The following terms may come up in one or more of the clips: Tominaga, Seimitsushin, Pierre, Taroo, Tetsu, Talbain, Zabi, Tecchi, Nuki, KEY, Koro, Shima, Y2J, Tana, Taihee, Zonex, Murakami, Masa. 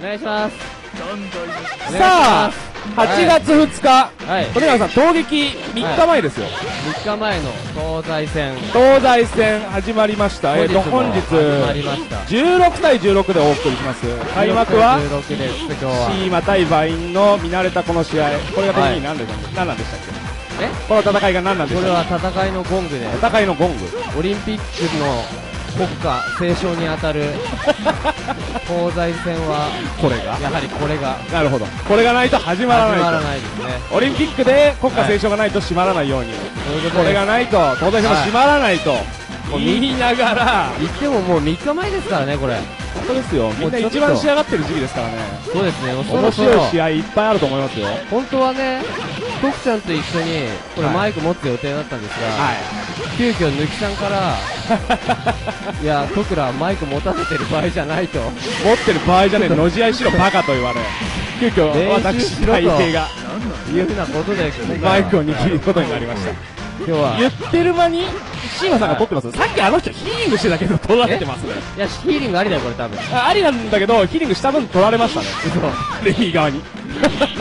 お願いします。さあ8月2日、富永さん当撃3日前ですよ。3日前の東西戦、東西戦始まりました。本日16対16でお送りします。開幕はシーマ対バインの見慣れたこの試合、これが的に何なんでしたっけ。この戦いが何なんですか。これは戦いのゴングで、戦いのゴング、オリンピックの国歌斉唱に当たる東西戦はこれが、やはりこれが、なるほど、これがないと始まらないと、始まらないですね。オリンピックで国歌斉唱がないと閉まらないように、これがないと東西戦も閉まらないと言いながら、言ってももう3日前ですからね。これ本当ですよ、みんな一番仕上がってる時期ですからね。そうですね、面白い試合いっぱいあると思いますよ。本当はね、徳ちゃんと一緒にこれマイク持って予定だったんですが、急遽抜きさんから「いや徳らマイク持たせてる場合じゃない」と「持ってる場合じゃねえ、のじ合いしろバカ」と言われ、急遽私大平がいうふうなことでマイクを握ることになりました。今日は言ってる間にシーマさんが取ってます。さっきあの人ヒーリングしてたけど取られてますね。いやヒーリングありだよこれ、多分ありなんだけど、ヒーリングした分取られましたね。レミー側に意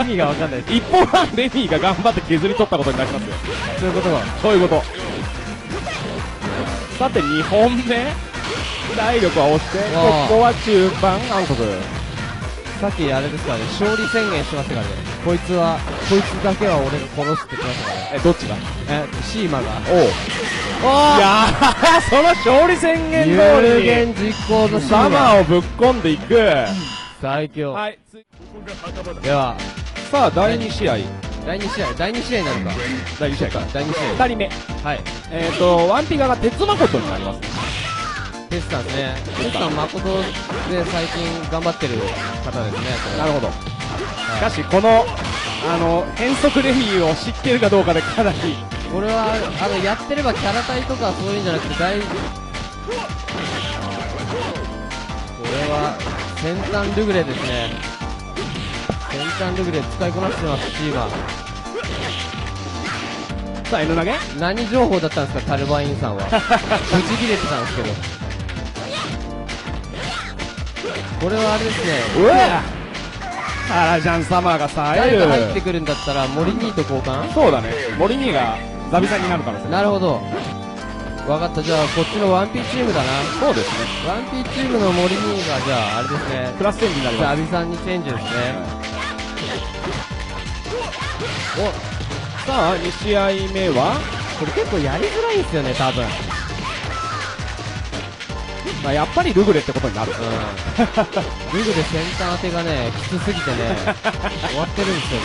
味が分かんないです。一本半レミーが頑張って削り取ったことになりますよ。そういうことが、そういうこと。さて2本目、体力は押して、ここは中盤韓国、さっきあれですからね、勝利宣言してましたからね。こいつは、こいつだけは俺が殺すって言ってましたからね。どっちが、シーマが、おう、いやーその勝利宣言通り有言実行のシーマ、サマーをぶっ込んでいく最強。はい、ではさあ第2試合になるか。第2試合2人目、はい、ワンピガが鉄誠になります。鉄さんね、鉄さん誠で最近頑張ってる方ですね。なるほど、しかしこの変則レフィーを知ってるかどうかでかなり、これはやってればキャラ隊とかそういうんじゃなくて、大これは先端ルグレですね。先端ルグレ使いこなしてますシーマ。さあ N 投げ、何情報だったんですかタルバインさんは。ぶち切れてたんですけど、これはあれですね、うわタラジャンサマーがさ、誰が入ってくるんだったらモリニーと交換。そうだね、モリニーがザビザになるからですね。なるほど、分かった。じゃあこっちのワンピーチームだな。そうですね、ワンピーチームの森兄が、じゃああれですね、プラスチェンジになります。阿部さんにチェンジですね。お、さあ2試合目はこれ結構やりづらいんですよね、多分。まあやっぱりルグレってことになる、うん、ルグレ先端当てがねきつすぎてね終わってるんですよ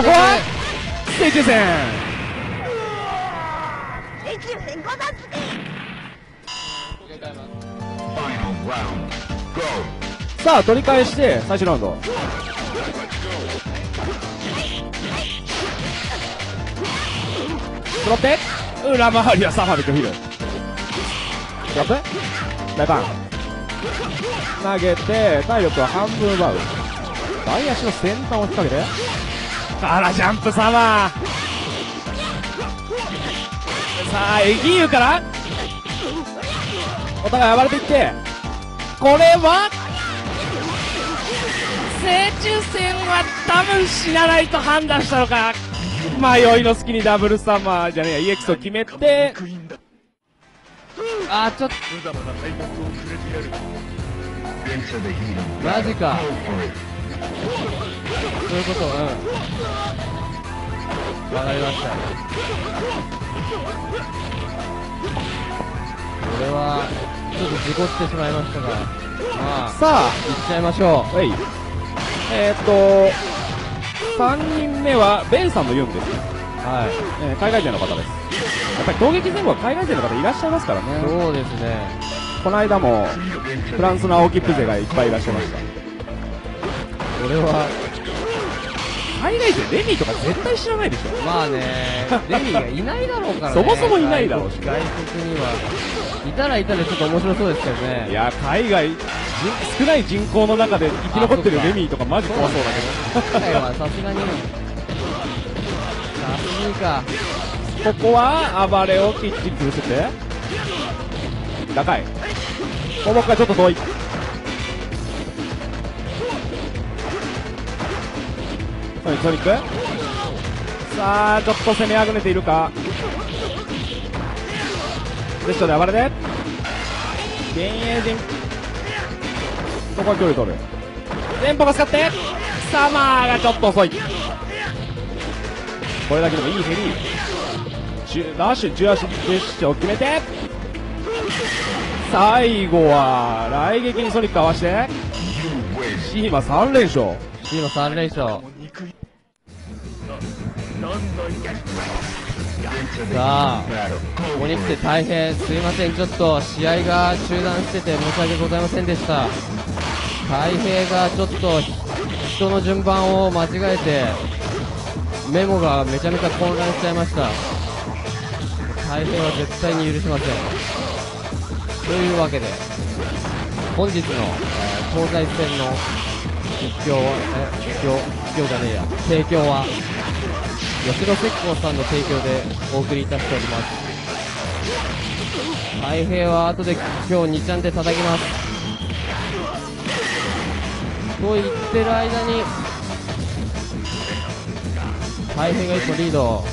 これ。ここはステージ戦、さあ取り返して最初ラウンド。拾って裏回りはサファビとヒル。拾って大パン投げて、体力は半分奪う。左足の先端を引っ掛けて、あらジャンプサマー。さあエギーユからお互い暴れていって、これは正中戦は多分死なないと判断したのか。迷いの隙にダブルサマーじゃねえや、 EX を決めて、あーちょっとマジか、そういうこと、うん、わかりました。これはちょっと事故ってしまいましたが、まあ、さあいっちゃいましょう。3人目はベンさんのユンですね、はい、海外勢の方です。やっぱり攻撃前後は海外勢の方いらっしゃいますからね。そうですね、この間もフランスの青切符勢がいっぱいいらっしゃいました。これは海外でレミーとか絶対知らないでしょ。まあね、レミーがいないだろうからねそもそもいないだろうし、外国にはいたらいたでちょっと面白そうですけどね。いや海外少ない人口の中で生き残ってるレミーとかマジ怖そうだけど、海外はさすがにさすがにか。ここは暴れをきっちり崩して、高いここがちょっと遠い。トリック。さあちょっと攻めあぐねているか。ジェスチャーで暴れて幻影陣、ここは距離取る。テンポが使ってサマーがちょっと遅い。これだけでもいいヘリダッシュジェスチャーを決めて、最後は雷撃にソニック合わせてシーマ3連勝。シーマ3連勝。さあお肉って大変すいません、ちょっと試合が中断してて申し訳ございませんでした。たい平がちょっと人の順番を間違えてメモがめちゃめちゃ混乱しちゃいました。たい平は絶対に許しません。というわけで本日の東西戦の実況じゃねえや提供は吉野石膏さんの提供でお送りいたしております。たい平は後で今日2ちゃんで叩きますと言ってる間にたい平が一歩リード。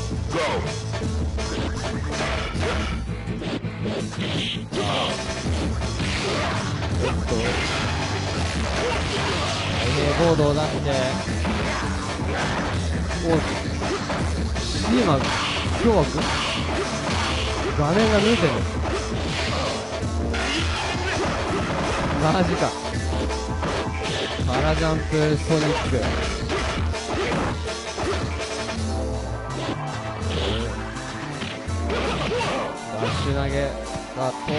ボードを出してシーマ今日は画面が見えてる。マジか。パラジャンプソニックダッシュ投げが通ってこ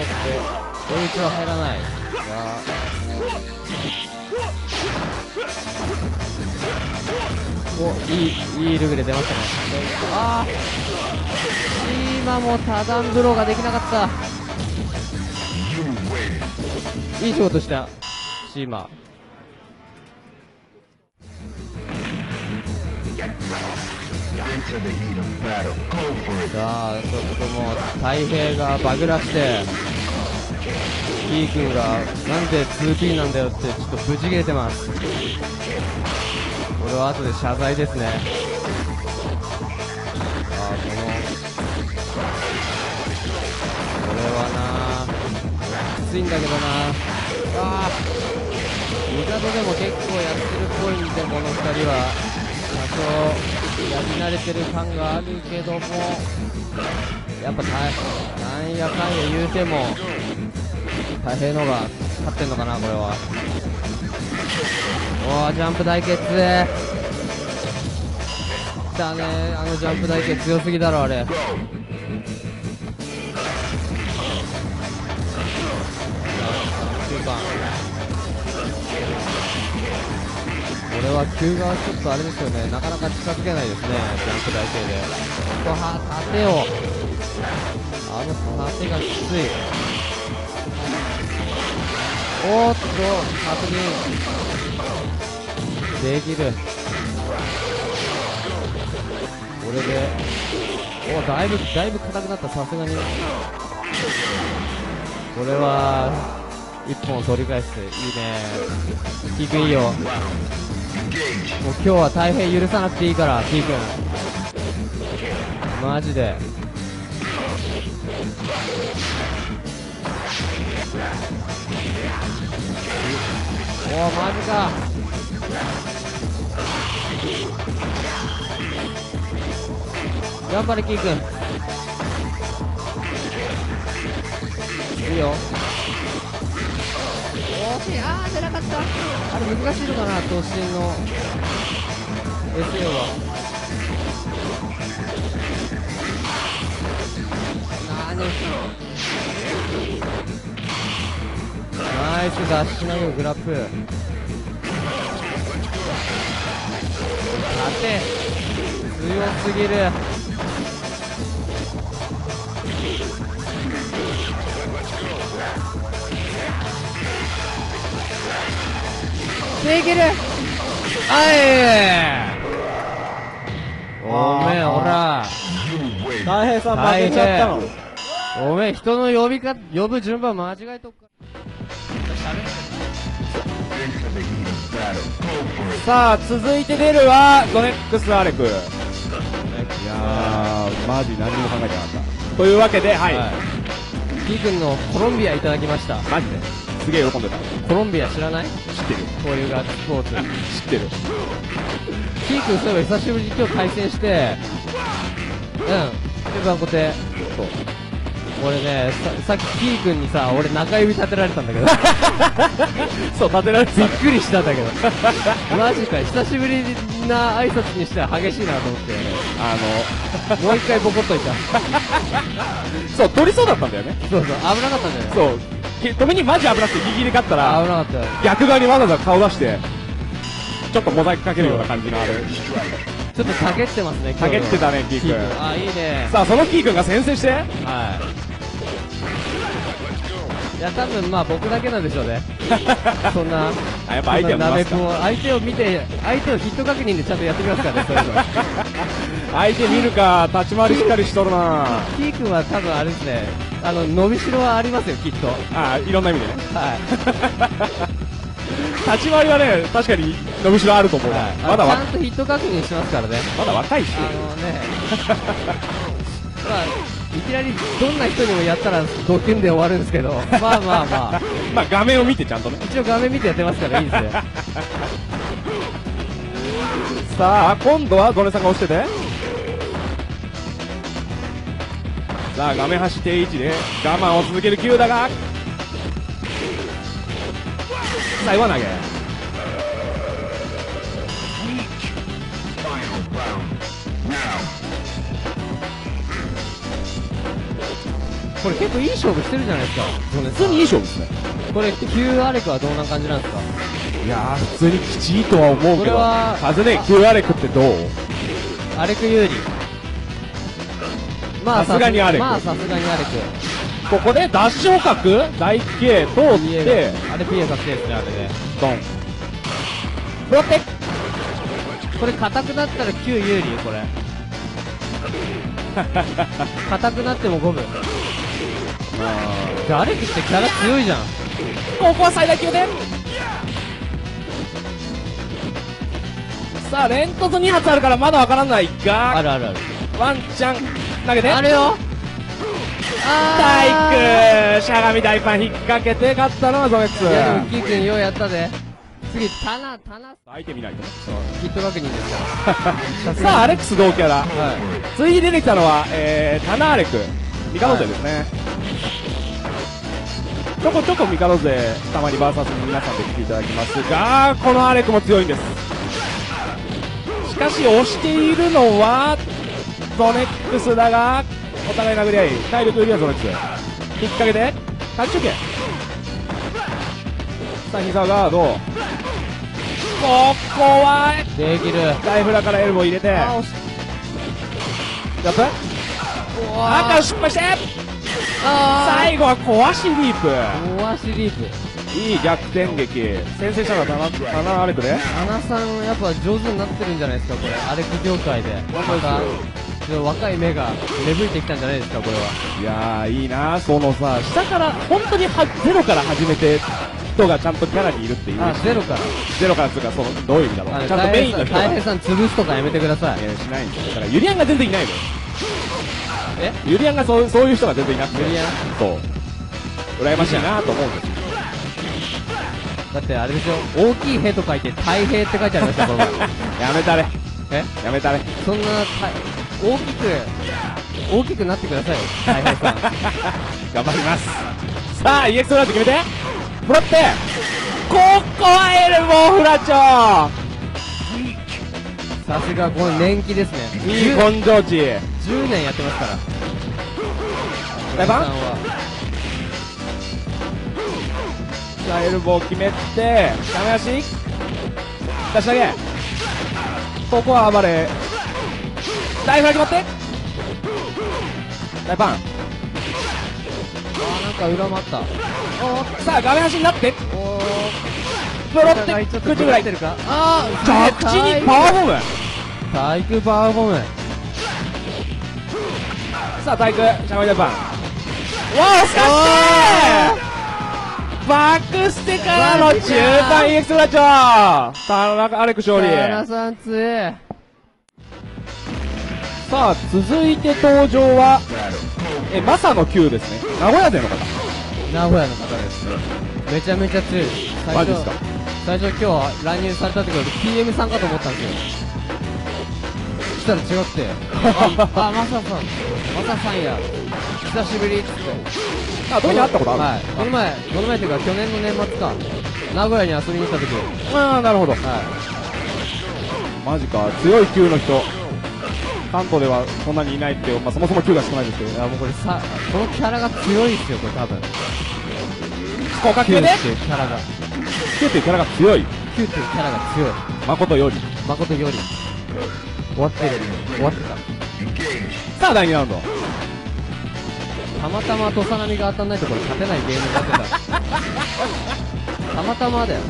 いつは入らないがお、いいルグで出ましたね。あー今も多段ブローができなかった。いい仕事したシーマ。さあちょっともうたい平がバグらしてキー君がなんで 2P なんだよってちょっとブチ切れてます。これは後で謝罪ですね。これはなきついんだけどなあ。ミカドでも結構やってるっぽいんでこの2人は多少やり慣れてる感があるけどもやっぱなんやかんや言うても大変のが勝ってんのかな。これはおージャンプ台決だね。あのジャンプ台決強すぎだろあれ。9番これは9側ちょっとあれですよね、なかなか近づけないですねジャンプ台系で。ここは盾をあの盾がきつい。おーっと確認できる。これでおーだいぶ硬くなった。さすがにこれは1本取り返していいね。キー君いいよ。もう今日は大変許さなくていいからキー君マジで。おーマジか。頑張れキー君いいよ。惜しい。ああ出なかった。あれ難しいのかな突進の SA は。何をナイスダッシュ投げグラップ立て。強すぎる。できる。はいおめえほらたい平さん負けちゃったの。おめえ人の呼ぶ順番間違えとくから。さあ続いて出るはドネックスアレク。いやーマジ何も考えてなかったというわけで、はい、P 君のコロンビアいただきました。マジですげえ喜んでた。コロンビア知らない？知ってる。こういうガッツポーズ知ってる。P 君そういえば久しぶりに今日対戦して、うんでバンコテ、そう俺ね さっき P 君にさ俺中指立てられたんだけどそう立てられてびっくりしたんだけどマジか久しぶりな挨拶にしては激しいなと思って、ね、もう一回ボコっといたそう取りそうだったんだよね。そうそう危なかったんだよね。そう止めにマジ危なくてギリギリ勝ったら危なかったよ。逆側にわざわざ顔出してちょっとモザイクかけるような感じのあるちょっとたけってますね。たけってたね P 君。あいいね。さあその P 君が先制して、はいいや多分まあ僕だけなんでしょうねそんなやっぱ相手を見ますか。相手を見て相手をヒット確認でちゃんとやってきますからねそういうの相手見るか立ち回りしっかりしとるな。 P 君は多分あれですね、伸びしろはありますよきっと。ああいろんな意味でね、はい立ち回りはね確かに伸びしろあると思う、はい、まだちゃんとヒット確認しますからね。まだ若いしまあいきなりどんな人にもやったらドキュンで終わるんですけどまあまあまあまあ画面を見てちゃんとね一応画面見てやってますからいいですねさあ今度はドネさんが押してて、さあ画面端定位置で我慢を続けるキューだが最後は投げこれ結構いい勝負してるじゃないですか。普通にいい勝負ですね。これ Q アレクはどんな感じなんですか。いやー普通にきちいとは思うけど風ね Q アレクってどう。アレク有利。まあさすがにアレク、まあさすがにアレクここでダッシュ捕獲台形通ってあれ P を確定ですね。あれねドンロテこれ硬くなったら Q 有利。これ硬くなってもゴムアレクってキャラ強いじゃん。ここは最大級でさあ連突2発あるからまだわからないがあるあるあるワンチャン投げてあるよ。体育しゃがみ大パン引っ掛けて勝ったのはゾネックス。いやでもキー君ようやったで。次タナ相手見ないとヒット確認ですからさあアレックス同キャラ、はい、次に出てきたのは、タナアレク味方勢ですね、はいちょこちょこミカド勢たまにバーサスの皆さんで来ていただきますがこのアレクも強いんです。しかし押しているのはゾネックスだがお互い殴り合い体力よりはゾネックス引っ掛けてタッチ処刑さあ膝ガードここはできるライフラからエルボー入れてやった赤を失敗して最後は壊しリープ。壊しリープいい逆転劇先制したのはタナアレクでタナさんやっぱ上手になってるんじゃないですか。これアレク業界でまた若い目が芽吹いてきたんじゃないですか。これはいやーいいなそのさ下から本当にゼロから始めて人がちゃんとキャラにいるっていう。あゼロからゼロからっていうかそのどういう意味だろう。ちゃんとメインの人が大平さん潰すとかやめてください。いやしないんだよ。だからユリアンが全然いないのよ。ゆりやんがそういう人が全然いなくてそう羨ましいなと思うんですよ。だってあれでしょ大きい兵と書いて大兵って書いてありましたやめたれやめたれそんな大きくなってくださいよ大兵さん頑張ります。さあイエストラって決めてもらってここはエルボーフラチョさすがこの年季ですね。いい根性値10年やってますから大パンさあエルボー決めてダメ足出し投げここは暴れ大フラ決まって大パンなんか裏もあったさあ画面端になってプロって口ぐらい着地にパワーボム体育パワーボムさあ体育シャマイジャパンわあ押しかしてバックステからの中盤エクストラチョー、田中アレク勝利。田さん強え。さあ続いて登場はマサの Q ですね。名古屋勢の方、名古屋の方です。めちゃめちゃ強いです。マジですか。最初今日乱入されたってことで PM さんかと思ったんですよ。したら違くてあ、マサさん、マサさんや、久しぶりっつって。あ、どこに会ったことあるの？この前というか去年の年末か、名古屋に遊びに来た時。ああ、なるほど。マジか、強い Q の人関東ではそんなにいないって、まあ、そもそも Q が少ないですけど、ね、もうこれさ、このキャラが強いですよ、これ多分。効果 Q ね。 Q っていうキャラが強い。 Q っていうキャラが強い。誠より終わってた。さあ第2ラウンド、たまたま土佐波が当たんないところ勝てないゲームになってたたまたまだよ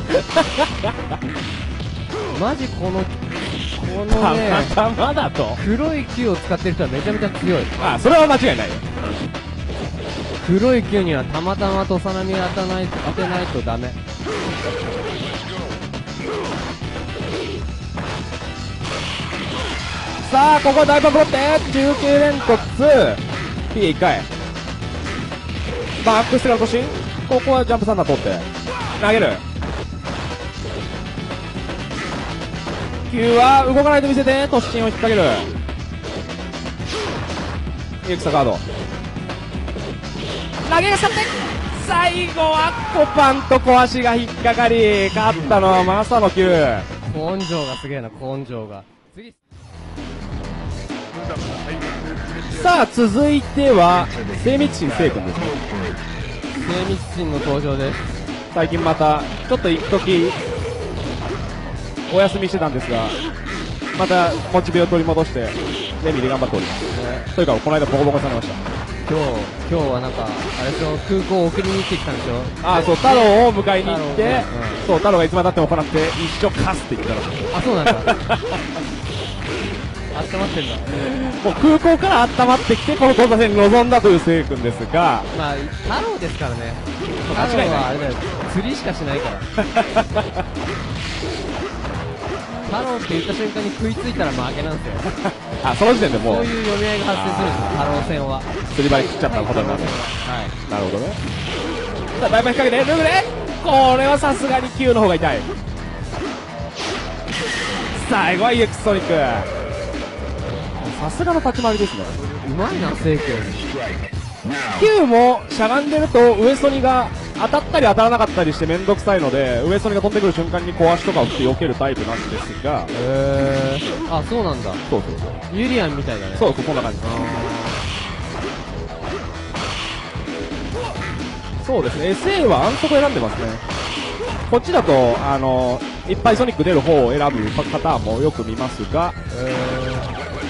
マジこのね、たまたまだと黒い Q を使ってる人はめちゃめちゃ強い。あ、それは間違いないよ。黒い Q にはたまたまとさなみ当てないとダメ。さあここ大爆ロッテ19連続 2P1 回バックしてから突進。ここはジャンプサンダー取って投げる。Q は動かないと見せて突進を引っ掛ける。エクサカード投げが去って、最後はコパンと小足が引っかかり、勝ったのはマサの Q。 根性がすげえな、根性が。次、さあ続いては精密神聖君です。精密神の登場です。最近またちょっと一時お休みしてたんですが、またモチベを取り戻してレミで頑張っております、というかこの間ボコボコされました。今日はなんかあれでしょ、空港を送りに行ってきたんでしょ。ああ、そう、太郎を迎えに行って、そう、太郎がいつまでたっても行って一緒かすって言ってたらしい。あ、そうなんだ温まってんだ、もう空港から温まってきてこの交差点に臨んだというせい君ですが、まあ太郎ですからね。確かにあれだよ、釣りしかしないから太郎って言った瞬間に食いついたら負けなんですよあ、その時点でもうそういう読み合いが発生するんですよ。太郎戦は釣り針食っちゃったことになる。はい、なるほどね。さあだいぶ引っ掛けてルーブレ、これはさすがに Q の方が痛い。最後は EX ソニック、さすがの立ち回りですね。うまいな聖君。 Q もしゃがんでると上ソニが当たったり当たらなかったりして面倒くさいので、上ソニが飛んでくる瞬間に小足とかを振って避けるタイプなんですが、あ、そうなんだ。そうユリアンみたいだね。そう、こんな感じ。そうですね、 SA は安息選んでますね。こっちだといっぱいソニック出る方を選ぶパターンもよく見ますが、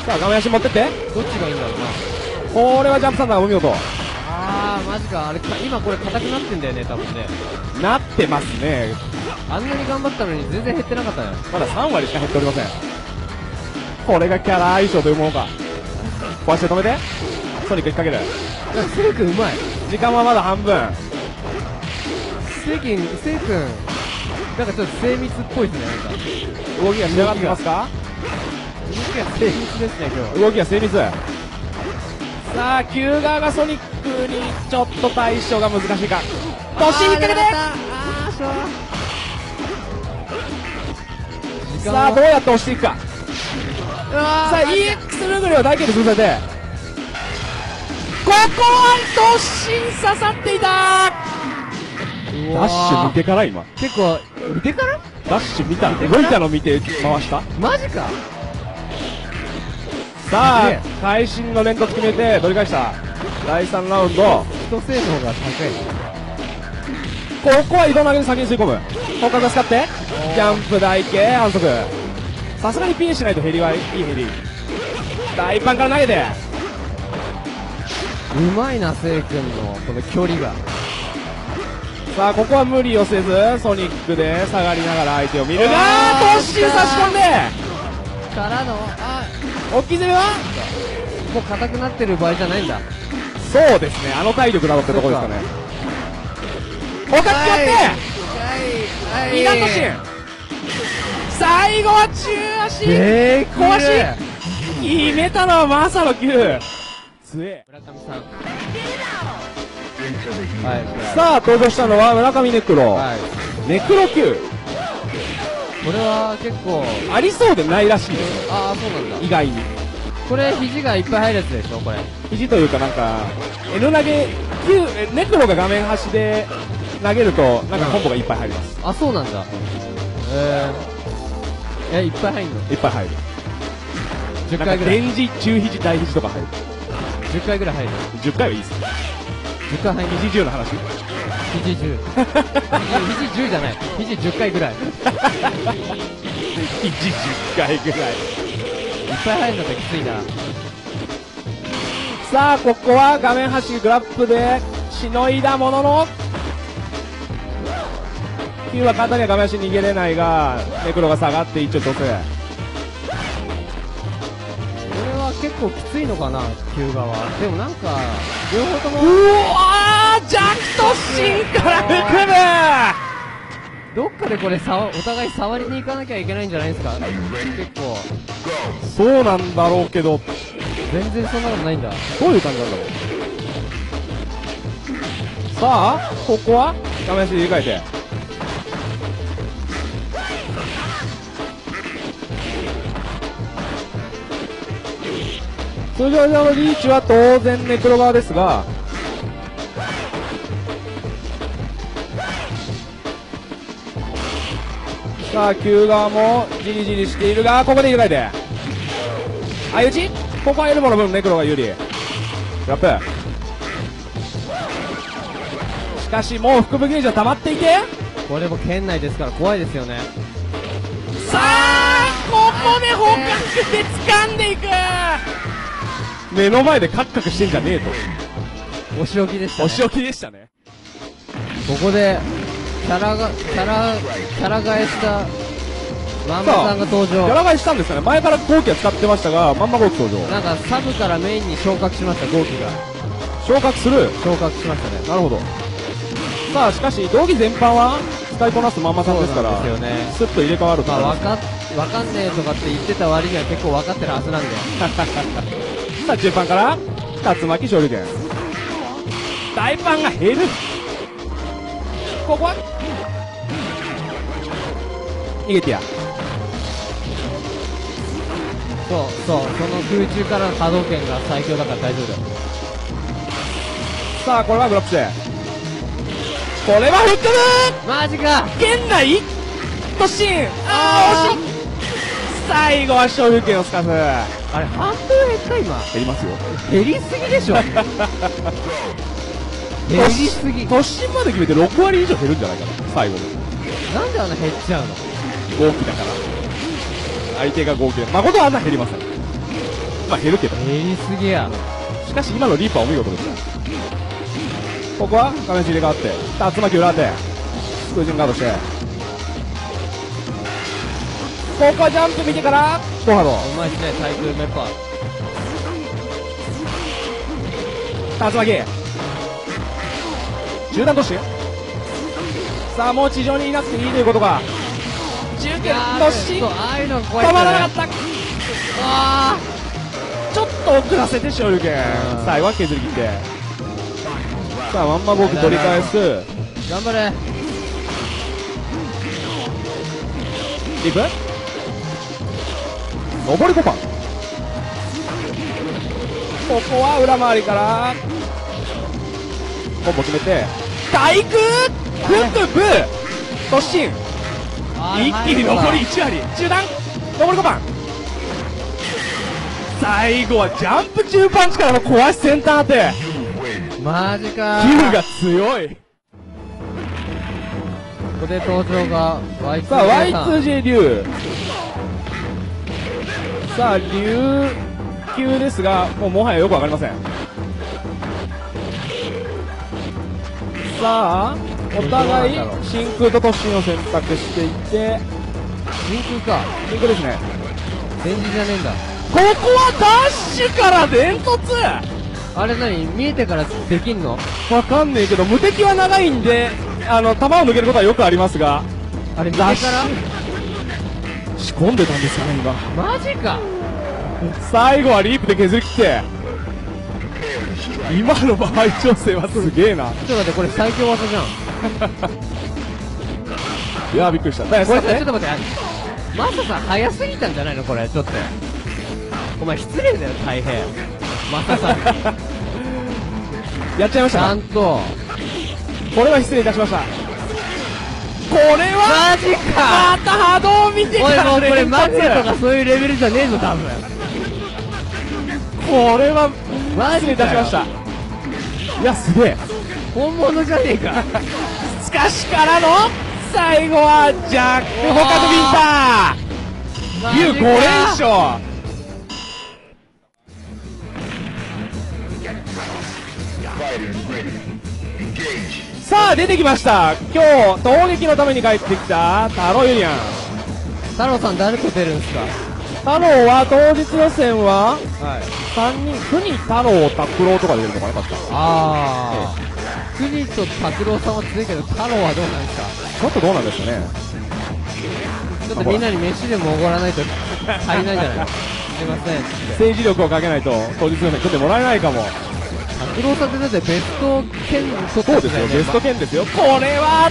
さあ画面足持ってって、どっちがいいんだろうな。これはジャンプサンダーお見事。あー、マジか。あれ今これ硬くなってんだよね、多分ね。なってますね。あんなに頑張ったのに全然減ってなかったよ。まだ3割しか減っておりません。これがキャラ相性というものか。壊して止めて、ソニック引っ掛ける。セイ君うまい。時間はまだ半分。セイ君なんかちょっと精密っぽいですね。なんか動きが仕上がってますか。動きが精密ですね、今日。動きが精密。さあ Q 側がソニックにちょっと対処が難しいか。年引っ掛けて、さあどうやって押していくか。さあ EX ルーグルを大形で潰されて、ここは突進刺さっていた。ダッシュ見てから、今結構見てからダッシュ見た、動いたの見て回した。マジか。さあ会心の連続決めて取り返した。第3ラウンド人性能が高い。ここは移動投げで先に吸い込む。本格が使ってジャンプ台形反則。さすがにピンしないとヘリはいいヘリ。大パンから投げてうまいな、せい君のこの距離が。さあここは無理をせずソニックで下がりながら相手を見るが、突進差し込んでからの大きい攻めはもう硬くなってる場合じゃないんだ。そうですね、あの体力などってとこですかね。捕獲決まって、二段突進、最後は中足小足決めたのはマサの9。村上さん、さあ登場したのは村上ネクロ、ネクロ9。これは結構ありそうでないらしいですよ。ああ、そうなんだ。意外にこれ肘がいっぱい入るやつでしょ。これ肘というか、なんか N 投げ9、ネクロが画面端で投げるとなんかコンボがいっぱい入ります。あ、そうなんだ。いっぱい入るの。いっぱい入る。10回ぐらい電磁中肘大肘とか入る。10回ぐらい入る。10回はいいです。10回入る。肘10の話。肘10じゃない、肘10回ぐらい。肘10回ぐらい、いっぱい入るのがきついな。さあここは画面端グラップでしのいだものの、9は簡単には画面端逃げれないが、ネクロが下がって一応得。これは結構きついのかな、9側は。でもなんか両方とも、うわー、ジャクトシンから含む。どっかでこれお互い触りに行かなきゃいけないんじゃないですか。結構そうなんだろうけど、全然そんなことないんだ。どういう感じなんだろう。さあここは画面で入れ替えて、通常上のリーチは当然ネクロ側ですが、さあ9側もじりじりしているが、ここで入れ替えて相打ち。ここはエルボの分ネクロが有利。ラップ、しかしもう腹部ゲージは溜まっていて、これも圏内ですから怖いですよね。さあここで捕獲で掴んでいく。目の前でカクカクしてんじゃねえと。お仕置きでしたね。お仕置きでしたね。ここでキャラ替えしたまんまさんが登場。キャラ替えしたんですよね。前からゴーキは使ってましたが、まんまゴーキ登場。なんかサブからメインに昇格しました。ゴーキが昇格する、昇格しましたね。なるほど。さあしかし道着全般は使いこなすまんまさんですから、スッと入れ替わると。まあわかんねえとかって言ってた割には結構分かってるはずなんで。さあ中盤から竜巻昇竜拳、大パンが減る。ここは逃げてや、そうそう、その空中からの波動拳が最強だから大丈夫だよ。さあこれはブロックして、これは吹っ飛ぶ。マジか、圏内突進。ああ惜しい。最後は昇竜拳をすかす。あれ半分減った今。減りますよ。減りすぎでしょ。減りすぎ。突進まで決めて6割以上減るんじゃないかな最後に。なんであんな減っちゃうの。豪気だから、相手が豪気だ。誠はあんな減りません。まあ減るけど減りすぎや。しかし今のリーパーお見事でした。ここは画面入れ替わって竜巻裏当て、空陣ガードして、ここはジャンプ見てからドハド。うまいっすねサイクルメンバー。竜巻中段突進。さあもう地上にいなくていいということか。止まらなかった。あーちょっと遅らせて昇竜拳、最後は削り切って。さあまんま僕取り返す。頑張れリブ、上り5番。ここは裏回りからコンボ決めて対空フップブ突進。一気に残り1割、中段残り5番。最後はジャンプ中パンチからの壊しセンター当て。マジかー、9が強い。ここで登場が Y2J。 さあ Y2J 竜、さあ竜級ですが、もはやよくわかりません。さあお互い真空と突進を選択していて、真空か、真空ですね。電磁じゃねえんだ。ここはダッシュから電突。あれ何、見えてからできんのわかんねえけど、無敵は長いんで弾を抜けることはよくありますが、あれラッシュ仕込んでたんですよね今。マジか。最後はリープで削りきって、今の場合調整はすげえな。ちょっと待って、これ最強技じゃん。いやーびっくりした。これちょっと待って、マサさん早すぎたんじゃないのこれ。ちょっとお前失礼だよ大変、マサさんにやっちゃいました。ちゃんとこれは失礼いたしました。これはマジか。また波動を見てからもうこれマジとかそういうレベルじゃねえぞ多分。これはマジで出しました。いやすげえ、本物じゃねえか。しかしからの最後はジャックフォカドビンター U5 連勝。さあ出てきました、今日攻撃のために帰ってきたタロユニアン。タロさん誰と出るんですか。太郎は当日予選は3人、国太郎、拓郎とか出るのかな確か。ああ、国と拓郎さんは強いけど太郎はどうなんですか。ちょっとどうなんですかね。ちょっとみんなに飯でもおごらないと足りないんじゃないの。すいません、政治力をかけないと当日予選取ってもらえないかも。拓郎さんってだってベスト10取ったんですよね。そうですよ、ベスト10ですよ。これは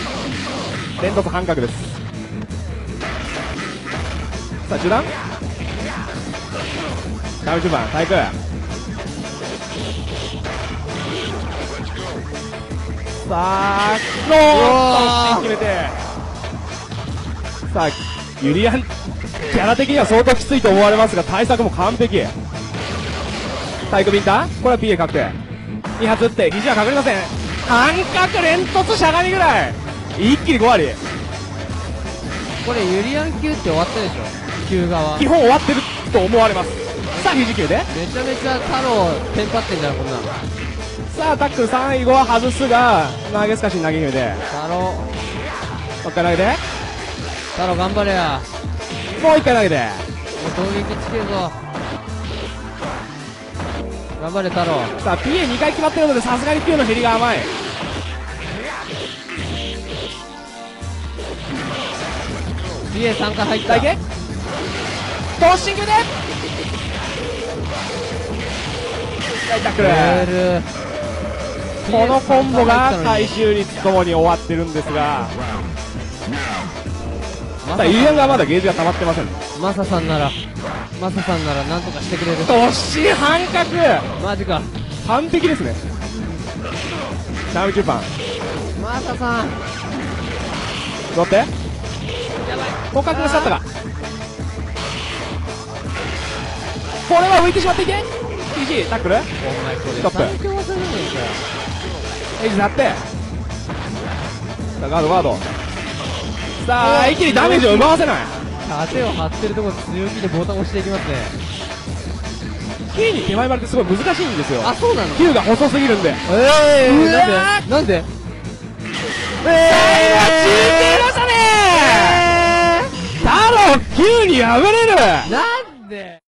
連続半角です。さあ受弾30番体育。さあローン決めて、さあユリアンキャラ的には相当きついと思われますが対策も完璧。体育ビンタ、これは PA 確定。2発打って肘はかかりません。半角連突しゃがみぐらい、一気に5割。これユリアン級って終わったでしょ。級側基本終わってると思われます。さあ肘球でめちゃめちゃ太郎テンパってんじゃんこんなの。さあタックル最後は外すが投げすかし投げ球で太郎もう一回投げて、太郎頑張れや。もう一回投げて、もう攻撃つけるぞ、頑張れ太郎。さあ PA2 回決まってるのでさすがに Q の減りが甘い。PA3 回入った投げ突進球でこのコンボが回収率ともに終わってるんですが、イリアンがまだゲージが溜まってません。マサさんならなんとかしてくれる。突進半角マジか、完璧ですね。ダブル9番マサさん乗って捕獲のシャットがこれは浮いてしまっていけタックルストップエイジなって、さあガードガード、さあ一気にダメージを奪わせない。盾を張ってるところ強気でボタン押していきますね。 Q に手前までってすごい難しいんですよ。あ、そうなの。 Q が細すぎるんで、なんで最後は中継ましたね。太郎 Q に敗れる。なんで。